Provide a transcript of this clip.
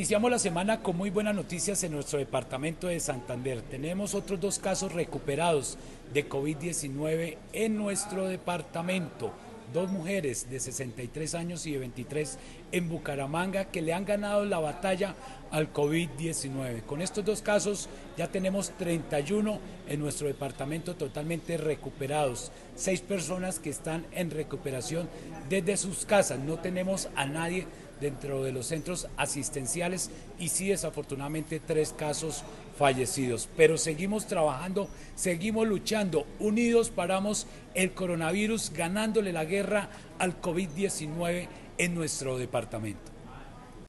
Iniciamos la semana con muy buenas noticias en nuestro departamento de Santander. Tenemos otros dos casos recuperados de COVID-19 en nuestro departamento. Dos mujeres de 63 años y de 23 en Bucaramanga que le han ganado la batalla al COVID-19. Con estos dos casos ya tenemos 31 en nuestro departamento totalmente recuperados. 6 personas que están en recuperación desde sus casas. No tenemos a nadie dentro de los centros asistenciales y sí, desafortunadamente, 3 casos fallecidos. Pero seguimos trabajando, seguimos luchando, unidos paramos el coronavirus, ganándole la guerra al COVID-19 en nuestro departamento.